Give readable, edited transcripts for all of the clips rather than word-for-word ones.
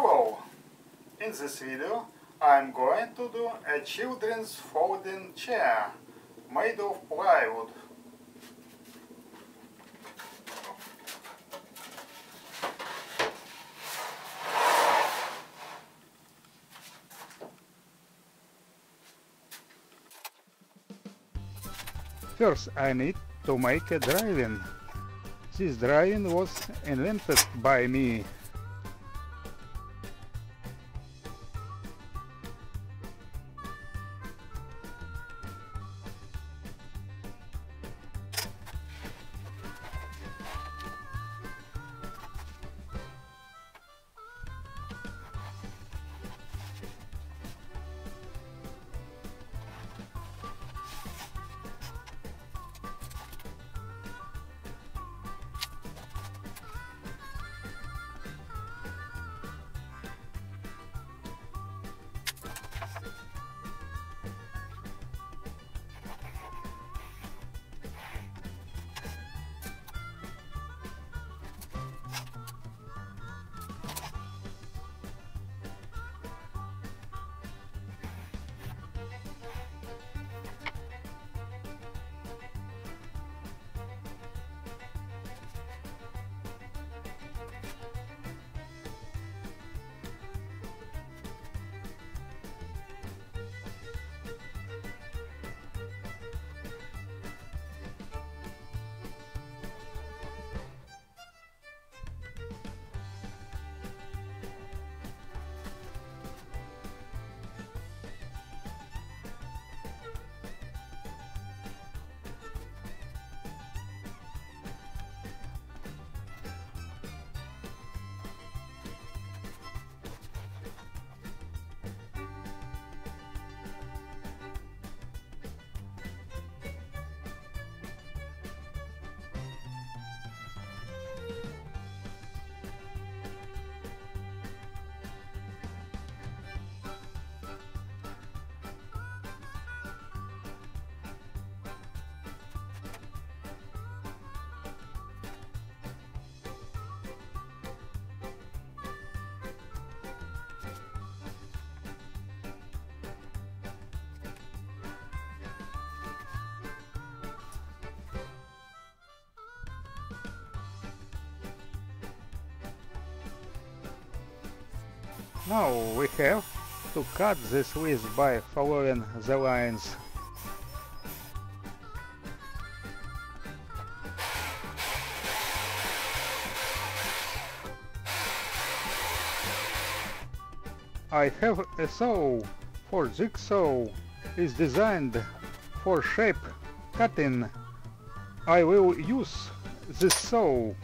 Hello! In this video I'm going to do a children's folding chair made of plywood. First I need to make a drawing. This drawing was invented by me. Now we have to cut this width by following the lines. I have a saw for jigsaw. It's designed for shape cutting. I will use this saw.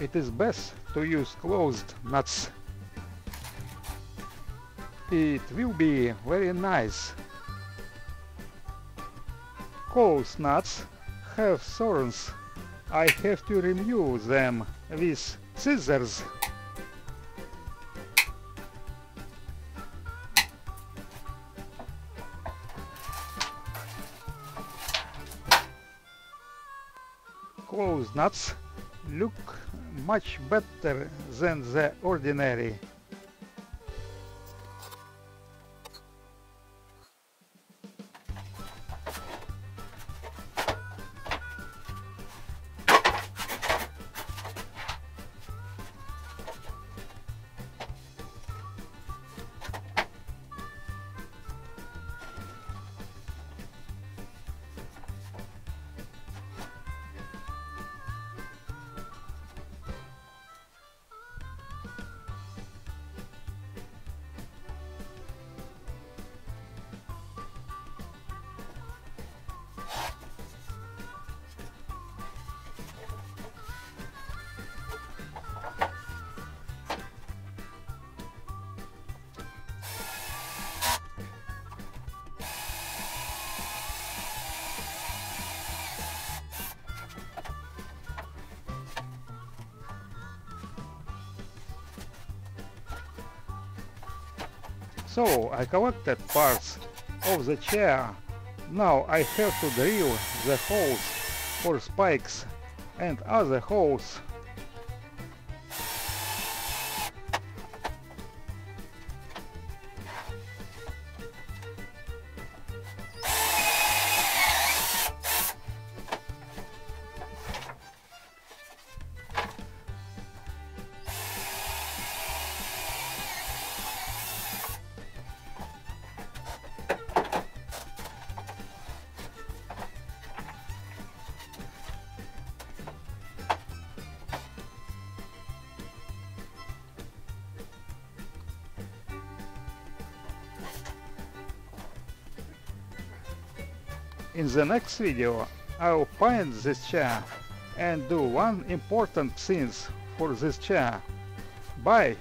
it is best to use closed nuts. It will be very nice. Closed nuts have thorns. I have to remove them with scissors. Closed nuts look much better than the ordinary. So I collected parts of the chair. Now I have to drill the holes for spikes and other holes. In the next video I'll paint this chair and do one important thing for this chair. Bye!